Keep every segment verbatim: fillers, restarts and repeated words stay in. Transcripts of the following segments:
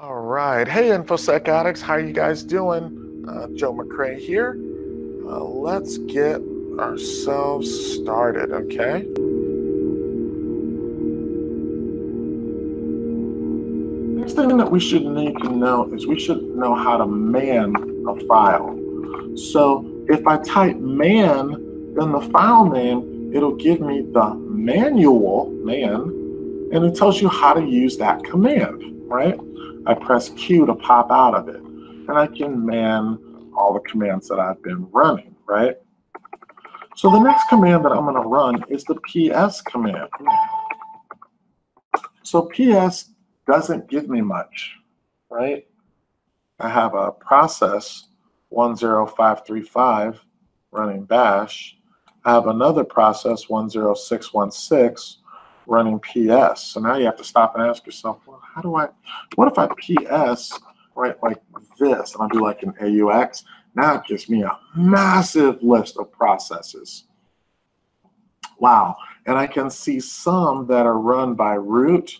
All right, hey InfoSec Addicts, how you guys doing? Uh, Joe McCray here. Uh, let's get ourselves started, okay? Next thing that we should need to know is we should know how to man a file. So if I type man in the file name, it'll give me the manual, man, and it tells you how to use that command, right? I press Q to pop out of it, and I can man all the commands that I've been running, right? So the next command that I'm going to run is the P S command. So P S doesn't give me much, right? I have a process one zero five three five running bash. I have another process one zero six one six running P S. So now you have to stop and ask yourself, well, how do I, what if I P S, right, like this, and I'll do like an A U X? Now it gives me a massive list of processes. Wow. And I can see some that are run by root,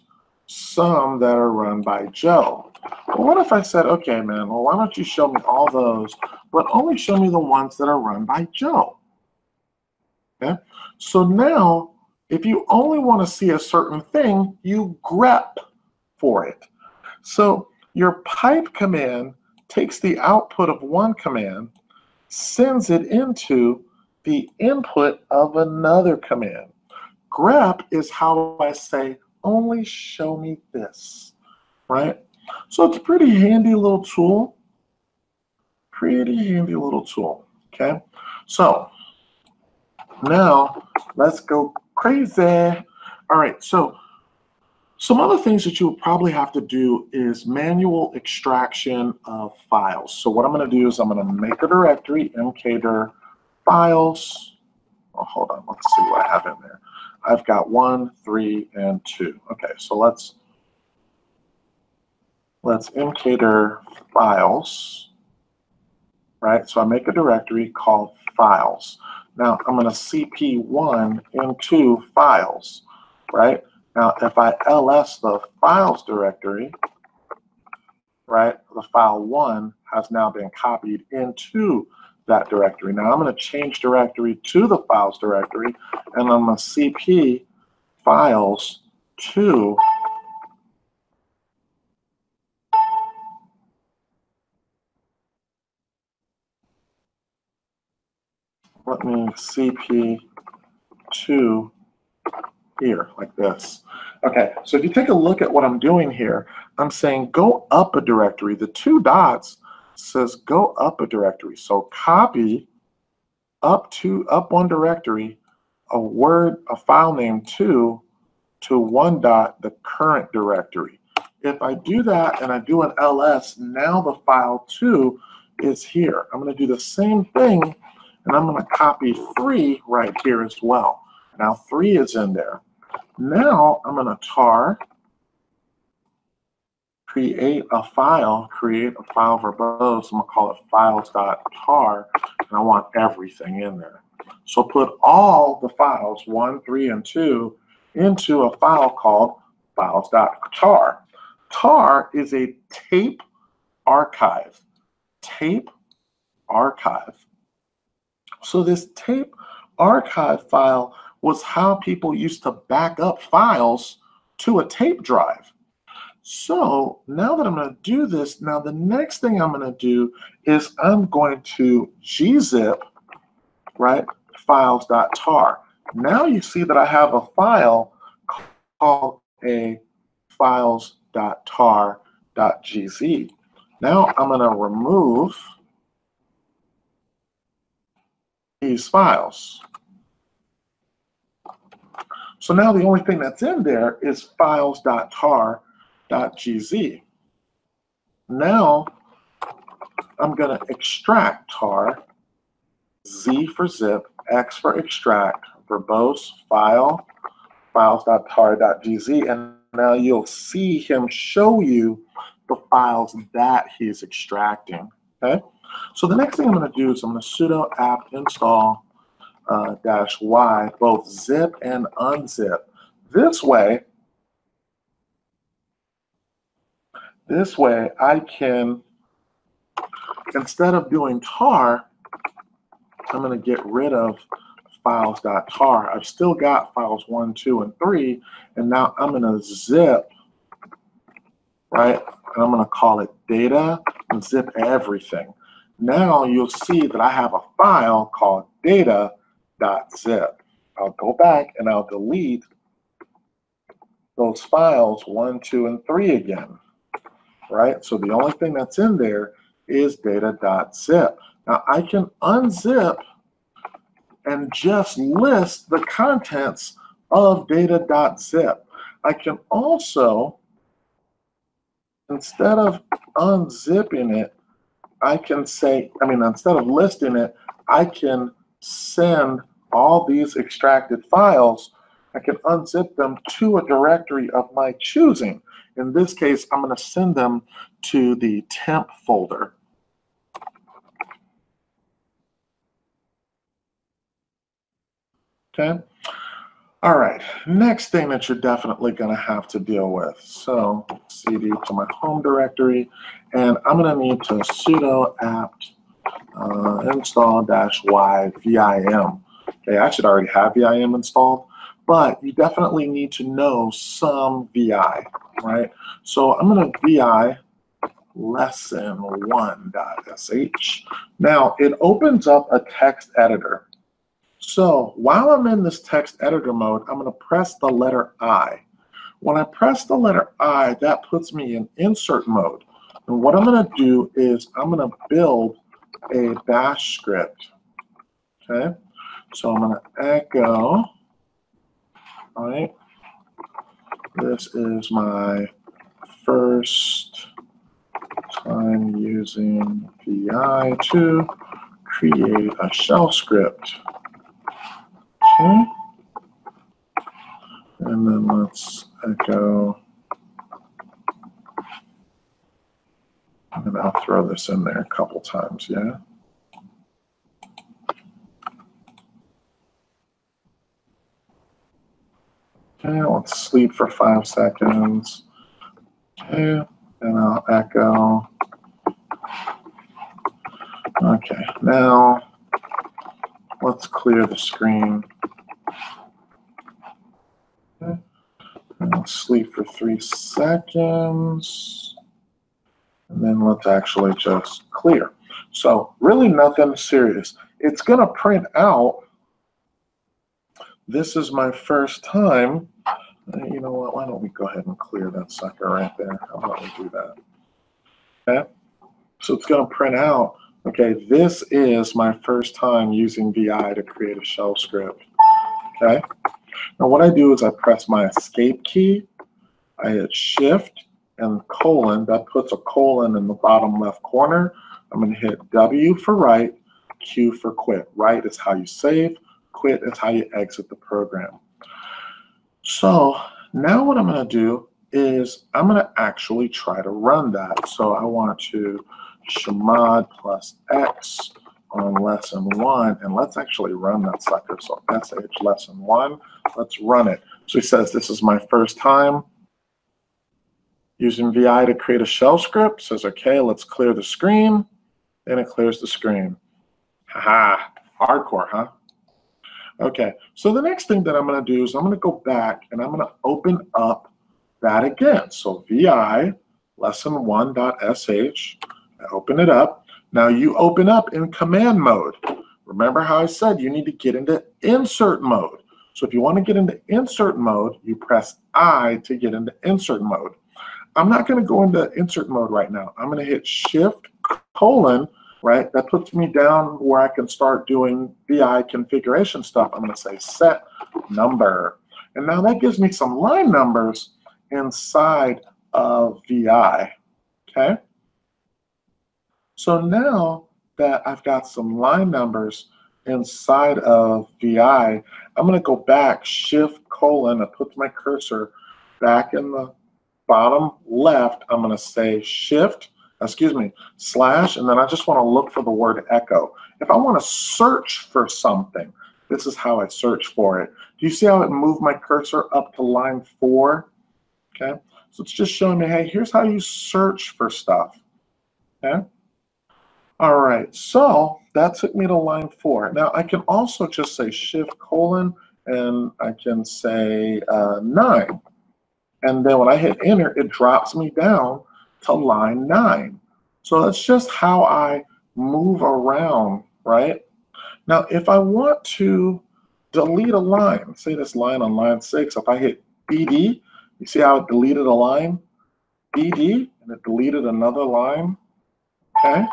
some that are run by Joe. But what if I said, okay, man, well, why don't you show me all those, but only show me the ones that are run by Joe? Okay. So now, if you only want to see a certain thing, you grep for it. So your pipe command takes the output of one command, sends it into the input of another command. Grep is how I say, only show me this, right? So it's a pretty handy little tool, pretty handy little tool, okay? So now let's go crazy. All right, so some other things that you would probably have to do is manual extraction of files. So what I'm going to do is I'm going to make a directory, mkdir files. Oh, hold on, let's see what I have in there. I've got one, three, and two. Okay, so let's let's mkdir files, right? So I make a directory called files. Now I'm going to C P one into files, right? Now, if I L S the files directory, right, the file one has now been copied into that directory. Now, I'm going to change directory to the files directory, and I'm going to C P files to let me C P to here, like this. Okay, so if you take a look at what I'm doing here, I'm saying go up a directory. The two dots says go up a directory. So copy up to up one directory, a word, a file name two, to one dot, the current directory. If I do that and I do an L S, now the file two is here. I'm going to do the same thing, and I'm going to copy three right here as well. Now three is in there. Now I'm going to tar create a file, create a file verbose. I'm going to call it files.tar, and I want everything in there. So put all the files, one, three, and two, into a file called files.tar. Tar is a tape archive. Tape archive. So this tape archive file was how people used to back up files to a tape drive. So now that I'm going to do this, now the next thing I'm going to do is I'm going to gzip, right, files.tar. Now you see that I have a file called a files.tar.gz. Now I'm going to remove these files. So now the only thing that's in there is files.tar.gz. Now I'm going to extract tar, Z for zip, X for extract, verbose, file, files.tar.gz, and now you'll see him show you the files that he's extracting. Okay. So the next thing I'm going to do is I'm going to sudo apt install Uh, dash Y, both zip and unzip. This way, This way I can, instead of doing tar, I'm going to get rid of files.tar. I've still got files one, two, and three, and now I'm going to zip, right? And I'm going to call it data and zip everything. Now you'll see that I have a file called data.zip. I'll go back and I'll delete those files one, two, and three again, right? So the only thing that's in there is data.zip. Now I can unzip and just list the contents of data.zip. I can also, instead of unzipping it, I can say, I mean, instead of listing it, I can send all these extracted files, I can unzip them to a directory of my choosing. In this case, I'm going to send them to the temp folder. Okay. All right. Next thing that you're definitely going to have to deal with. So C D to my home directory, and I'm going to need to sudo apt uh, install dash y vim. Okay, I should already have vim installed, but you definitely need to know some V I, right? So I'm going to V I lesson one.sh. Now it opens up a text editor. So while I'm in this text editor mode, I'm going to press the letter I. When I press the letter I, that puts me in insert mode. And what I'm going to do is I'm going to build a bash script. Okay, so I'm going to echo, all right, this is my first time using V I to create a shell script. Okay. And then let's echo, and I'll throw this in there a couple times, yeah? Okay, let's sleep for five seconds. Okay, and I'll echo. Okay, now let's clear the screen. Okay. I'll sleep for three seconds. And then let's actually just clear. So really nothing serious. It's going to print out, this is my first time. You know what, why don't we go ahead and clear that sucker right there. How about we do that? Okay. So it's going to print out, okay, this is my first time using V I to create a shell script. Okay. Now what I do is I press my escape key, I hit shift and colon, that puts a colon in the bottom left corner. I'm going to hit W for write, Q for quit. Write is how you save, quit is how you exit the program. So now what I'm going to do is I'm going to actually try to run that. So I want to chmod plus X on lesson one, and let's actually run that sucker. So sh lesson one, let's run it. So he says, this is my first time using V I to create a shell script. Says, okay, let's clear the screen, and it clears the screen. Haha, hardcore, huh? Okay, so the next thing that I'm gonna do is I'm gonna go back and I'm gonna open up that again. So V I lesson one.sh, I open it up. Now you open up in command mode. Remember how I said you need to get into insert mode. So if you wanna get into insert mode, you press I to get into insert mode. I'm not going to go into insert mode right now. I'm going to hit shift colon, right? That puts me down where I can start doing V I configuration stuff. I'm going to say set number. And now that gives me some line numbers inside of V I, okay? So now that I've got some line numbers inside of V I, I'm going to go back, shift colon, I put my cursor back in the bottom left, I'm going to say shift, excuse me, slash, and then I just want to look for the word echo. If I want to search for something, this is how I search for it. Do you see how it moved my cursor up to line four? Okay, So it's just showing me, hey, here's how you search for stuff. Okay. All right, so that took me to line four. Now I can also just say shift colon, and I can say uh, nine. And then when I hit enter, it drops me down to line nine. So that's just how I move around, right? Now, if I want to delete a line, say this line on line six, if I hit D D, you see how it deleted a line? D D, and it deleted another line, okay?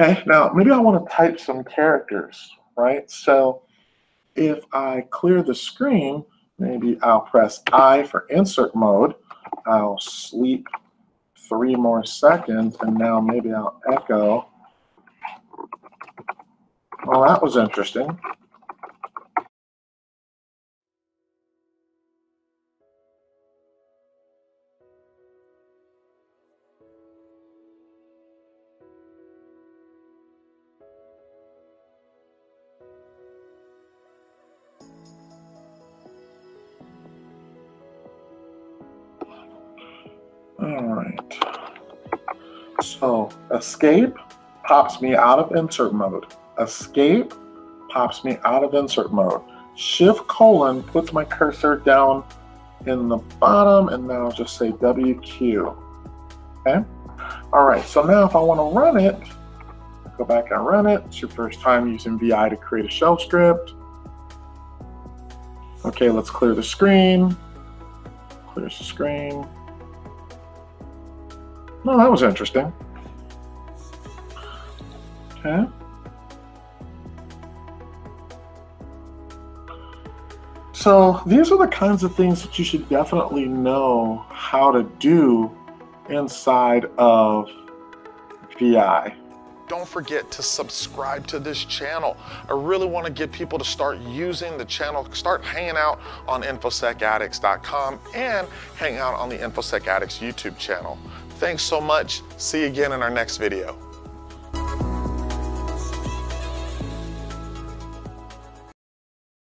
Okay, now maybe I want to type some characters, right? So if I clear the screen, maybe I'll press I for insert mode. I'll sleep three more seconds, and now maybe I'll echo. Well, that was interesting. All right, so escape pops me out of insert mode. Escape pops me out of insert mode. Shift colon puts my cursor down in the bottom, and then I'll just say W Q, okay? All right, so now if I wanna run it, go back and run it. It's your first time using V I to create a shell script. Okay, let's clear the screen. Clears the screen. No, that was interesting. Okay. So these are the kinds of things that you should definitely know how to do inside of V I. Don't forget to subscribe to this channel. I really want to get people to start using the channel, start hanging out on infosec addicts dot com and hang out on the InfoSec Addicts YouTube channel. Thanks so much. See you again in our next video.